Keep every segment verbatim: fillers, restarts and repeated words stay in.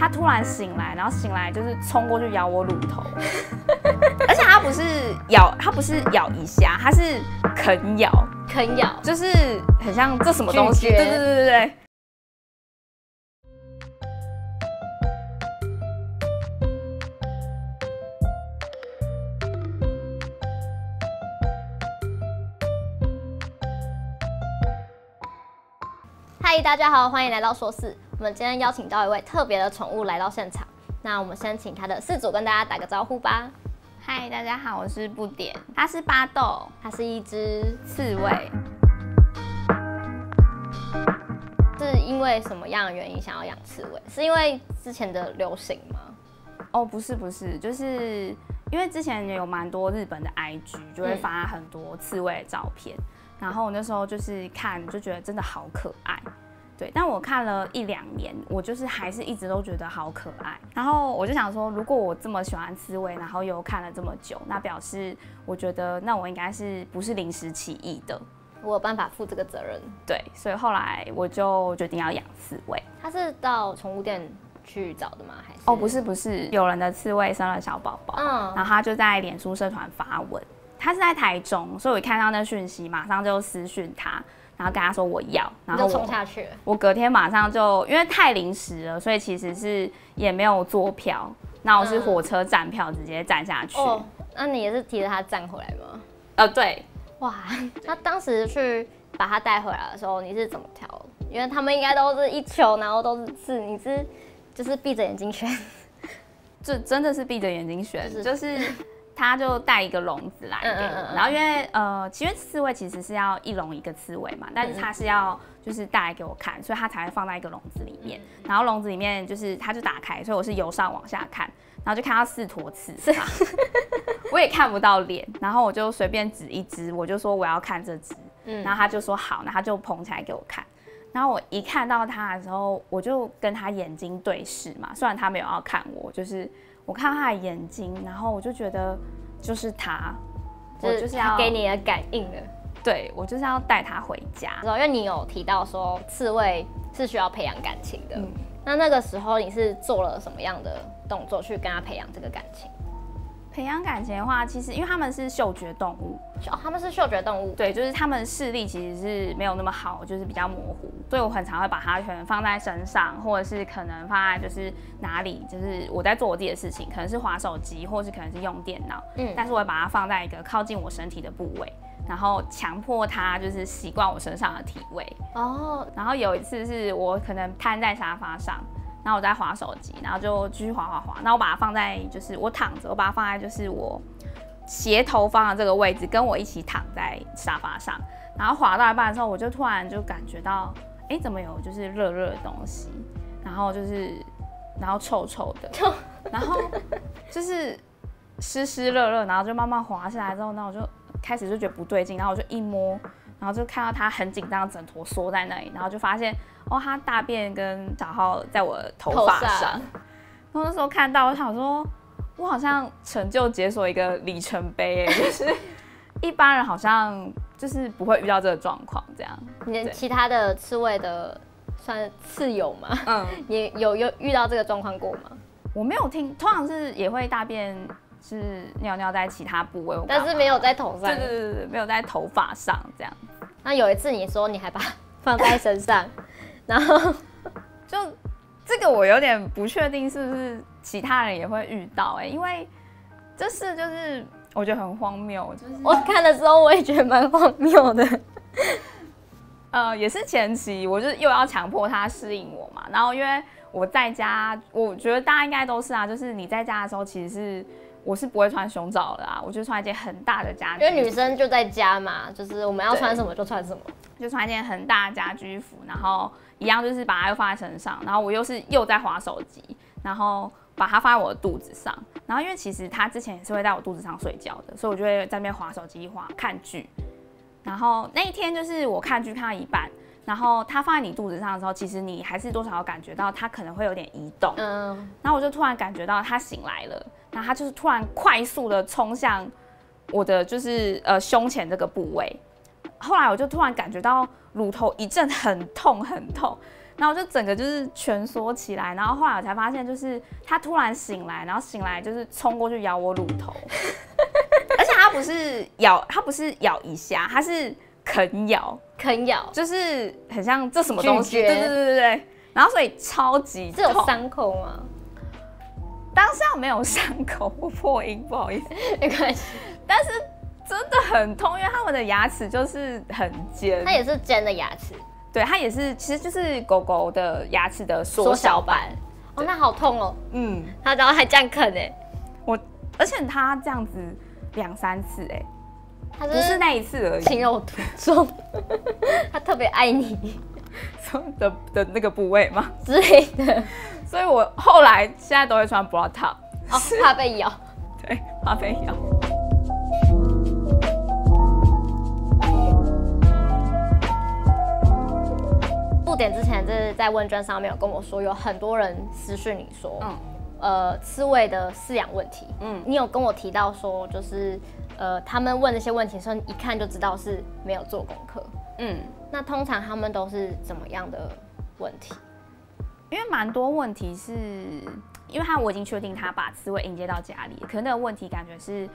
他突然醒来，然后醒来就是冲过去咬我乳头，而且他不是咬，他不是咬一下，他是啃咬，啃咬，就是很像这什么东西，对对对对对。嗨，大家好，欢迎来到说四。我们今天邀请到一位特别的宠物来到现场，那我们先请他的饲主跟大家打个招呼吧。嗨，大家好，我是布点，它是巴豆，它是一只刺猬。是因为什么样的原因想要养刺猬？是因为之前的流行吗？哦，不是不是，就是因为之前有蛮多日本的 I G 就会发很多刺猬的照片，嗯、然后我那时候就是看就觉得真的好可爱。对，但我看了一两年，我就是还是一直都觉得好可爱。然后我就想说，如果我这么喜欢刺猬，然后又看了这么久，那表示我觉得那我应该是不是临时起意的，我有办法负这个责任。对，所以后来我就决定要养刺猬。它是到宠物店去找的吗？还是？哦，不是不是，有人的刺猬生了小宝宝，嗯，然后他就在脸书社团发文，他是在台中，所以我一看到那讯息，马上就私讯他。然后跟他说我要，然后我冲下去。我隔天马上就，因为太临时了，所以其实是也没有坐票，那我是火车站票直接站下去。嗯、哦，那你也是提着他站回来吗？呃，对。哇，那当时去把他带回来的时候，你是怎么挑？因为他们应该都是一球，然后都是字，你是就是闭着眼睛选，这真的是闭着眼睛选，就是。就是他就带一个笼子来给我，然后因为呃，因为刺猬其实是要一笼一个刺猬嘛，但是他是要就是带来给我看，所以他才会放在一个笼子里面。然后笼子里面就是他就打开，所以我是由上往下看，然后就看到四坨刺，我也看不到脸，然后我就随便指一只，我就说我要看这只，然后他就说好，然后他就捧起来给我看。然后我一看到他的时候，我就跟他眼睛对视嘛，虽然他没有要看我，就是。我看到他的眼睛，然后我就觉得就是他，就是我就是要他给你的感应了。对，我就是要带他回家。因为你有提到说刺猬是需要培养感情的，嗯、那那个时候你是做了什么样的动作去跟他培养这个感情？培养感情的话，其实因为他们是嗅觉动物，哦，他们是嗅觉动物，对，就是他们视力其实是没有那么好，就是比较模糊，所以我很常会把它可能放在身上，或者是可能放在就是哪里，就是我在做我自己的事情，可能是滑手机，或是可能是用电脑，嗯，但是我会把它放在一个靠近我身体的部位，然后强迫它就是习惯我身上的体味。哦，然后有一次是我可能瘫在沙发上。然后我在滑手机，然后就继续滑滑滑。然后我把它放在，就是我躺着，我把它放在就是我斜头放的这个位置，跟我一起躺在沙发上。然后滑到一半的时候，我就突然就感觉到，哎，怎么有就是热热的东西，然后就是然后臭臭的，然后就是湿湿热热，然后就慢慢滑下来之后，那我就开始就觉得不对劲，然后我就一摸。然后就看到他很紧张，整坨缩在那里，然后就发现哦，他大便跟小号在我的头发上。我那时候看到，我想说，我好像成就解锁一个里程碑，就是一般人好像就是不会遇到这个状况这样。你其他的刺猬的算刺友吗？嗯，你有有遇到这个状况过吗？我没有听，通常是也会大便。是尿尿在其他部位，但是没有在头上。对对对对，没有在头发上这样。那有一次你说你还把它放在身上，然后就这个我有点不确定是不是其他人也会遇到哎、欸，因为这事就是我觉得很荒谬，就是我看的时候我也觉得蛮荒谬的。呃，也是前期我就又要强迫他适应我嘛，然后因为我在家，我觉得大家应该都是啊，就是你在家的时候其实是。我是不会穿胸罩的啊，我就穿一件很大的家居，因为女生就在家嘛，就是我们要穿什么就穿什么，就穿一件很大的家居服，然后一样就是把它又放在身上，然后我又是又在滑手机，然后把它放在我的肚子上，然后因为其实它之前也是会在我肚子上睡觉的，所以我就会在那边滑手机滑看剧，然后那一天就是我看剧看到一半。然后它放在你肚子上的时候，其实你还是多少有感觉到它可能会有点移动。嗯，然后我就突然感觉到它醒来了，然后它就是突然快速的冲向我的就是呃胸前这个部位。后来我就突然感觉到乳头一阵很痛很痛，然后我就整个就是蜷缩起来，然后后来我才发现，就是他突然醒来，然后醒来就是冲过去咬我乳头，而且他不是咬，他不是咬一下，他是啃咬，啃咬，就是很像这什么东西，对对对对对。然后所以超级痛，这有伤口吗？当下没有伤口，我破音，不好意思，没关系，但是。 真的很痛，因为他们的牙齿就是很尖。它也是尖的牙齿，对，它也是，其实就是狗狗的牙齿的缩小版。哦，那好痛哦。嗯，它然后还这样啃哎，我，而且它这样子两三次哎，它不是那一次而已。情有独钟，它特别爱你的的那个部位吗？之类的。所以我后来现在都会穿 bra top， 哦，怕被咬。对，怕被咬。 入点之前，就是在问卷上面有跟我说，有很多人私讯你说，嗯，呃，刺猬的饲养问题，嗯，你有跟我提到说，就是呃，他们问那些问题的时候，一看就知道是没有做功课，嗯，那通常他们都是怎么样的问题？因为蛮多问题是，因为他我已经确定他把刺猬迎接到家里，可是那个问题感觉是，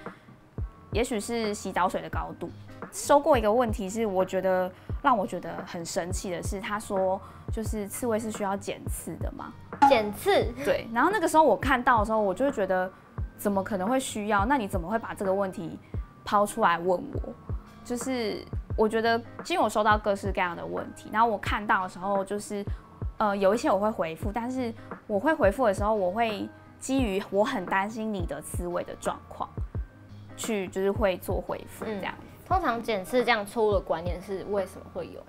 也许是洗澡水的高度。 收过一个问题是，我觉得让我觉得很神奇的是，他说就是刺猬是需要剪刺的吗？剪刺，对。然后那个时候我看到的时候，我就会觉得怎么可能会需要？那你怎么会把这个问题抛出来问我？就是我觉得，因为我收到各式各样的问题，然后我看到的时候，就是呃有一些我会回复，但是我会回复的时候，我会基于我很担心你的刺猬的状况，去就是会做回复这样。嗯 通常检视这样错误的观念是为什么会有？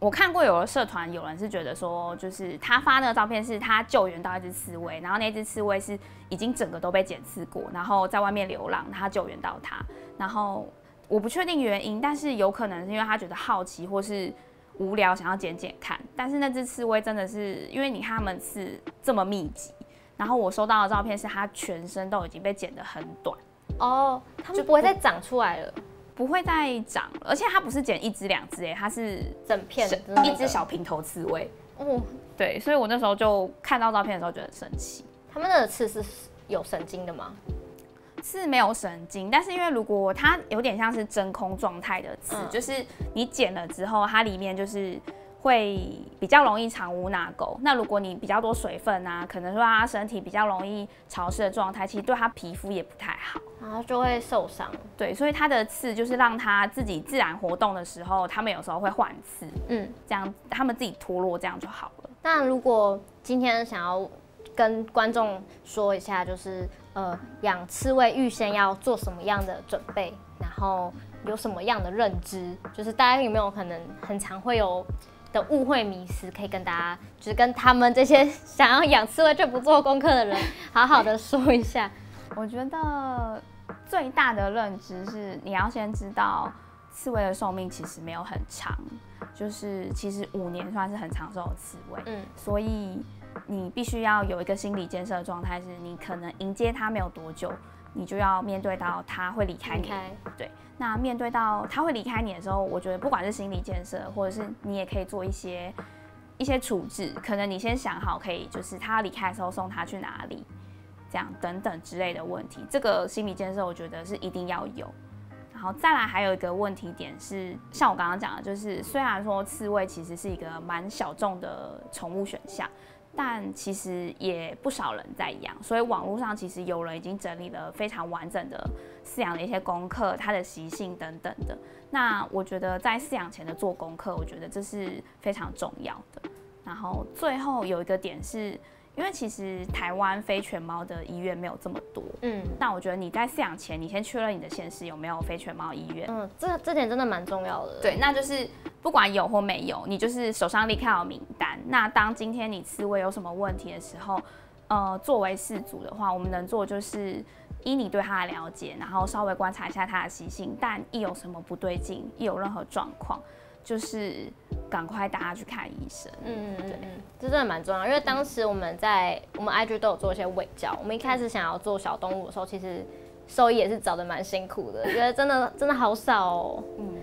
我看过有的社团有人是觉得说，就是他发那个照片是他救援到一只刺猬，然后那只刺猬是已经整个都被检视过，然后在外面流浪，他救援到它。然后我不确定原因，但是有可能是因为他觉得好奇或是无聊，想要捡捡看。但是那只刺猬真的是，因为你看他们是这么密集，然后我收到的照片是它全身都已经被剪得很短。 哦， oh, 它们不会再长出来了，不会再长了，而且它不是剪一只两只哎，它是整片的，一只小平头刺猬。哦，对，所以我那时候就看到照片的时候觉得很神奇。它们的刺是有神经的吗？是没有神经，但是因为如果它有点像是真空状态的刺，嗯、就是你剪了之后，它里面就是会比较容易藏污纳垢。那如果你比较多水分啊，可能说它身体比较容易潮湿的状态，其实对它皮肤也不太好。 然后就会受伤，对，所以它的刺就是让它自己自然活动的时候，它们有时候会换刺，嗯，这样它们自己脱落，这样就好了。那如果今天想要跟观众说一下，就是呃，养刺猬预先要做什么样的准备，然后有什么样的认知，就是大家有没有可能很常会有的误会迷思，可以跟大家，就是跟他们这些想要养刺猬却不做功课的人，好好的说一下。我觉得。 最大的认知是，你要先知道刺猬的寿命其实没有很长，就是其实五年算是很长寿的刺猬，嗯，所以你必须要有一个心理建设的状态，是你可能迎接它没有多久，你就要面对到它会离开你， Okay. 对，那面对到它会离开你的时候，我觉得不管是心理建设，或者是你也可以做一些一些处置，可能你先想好，可以就是它离开的时候送它去哪里。 这样等等之类的问题，这个心理建设我觉得是一定要有。然后再来还有一个问题点是，像我刚刚讲的，就是虽然说刺猬其实是一个蛮小众的宠物选项，但其实也不少人在养，所以网络上其实有人已经整理了非常完整的饲养的一些功课、它的习性等等的。那我觉得在饲养前的做功课，我觉得这是非常重要的。然后最后有一个点是。 因为其实台湾非犬猫的医院没有这么多，嗯，但我觉得你在饲养前，你先确认你的县市有没有非犬猫医院，嗯，这这点真的蛮重要的。对，那就是不管有或没有，你就是手上立刻有名单。那当今天你刺猬有什么问题的时候，呃，作为饲主的话，我们能做就是依你对它的了解，然后稍微观察一下它的习性，但一有什么不对劲，一有任何状况。 就是赶快大家去看医生，嗯嗯嗯，这真的蛮重要，因为当时我们在我们 I G 都有做一些卫教，我们一开始想要做小动物的时候，其实兽医也是找的蛮辛苦的，觉得真的真的好少哦，嗯。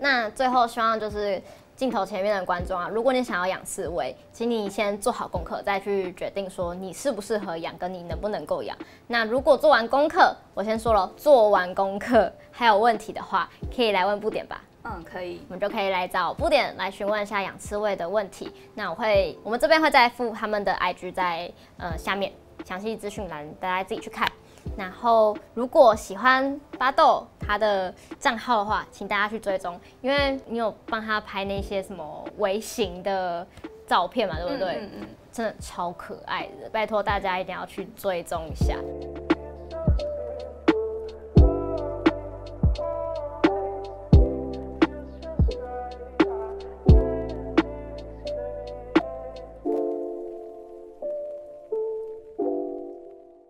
那最后希望就是镜头前面的观众啊，如果你想要养刺蝟，请你先做好功课，再去决定说你适不适合养，跟你能不能够养。那如果做完功课，我先说了，做完功课还有问题的话，可以来问布典吧。 嗯，可以，我们就可以来找布典来询问一下养刺蝟的问题。那我会，我们这边会再附他们的 I G 在呃下面详细资讯栏，大家自己去看。然后如果喜欢巴豆他的账号的话，请大家去追踪，因为你有帮他拍那些什么微型的照片嘛，对不对？嗯嗯嗯，真的超可爱的，拜托大家一定要去追踪一下。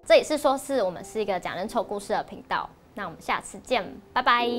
这里是说是我们是一个讲人丑故事的频道，那我们下次见，拜拜。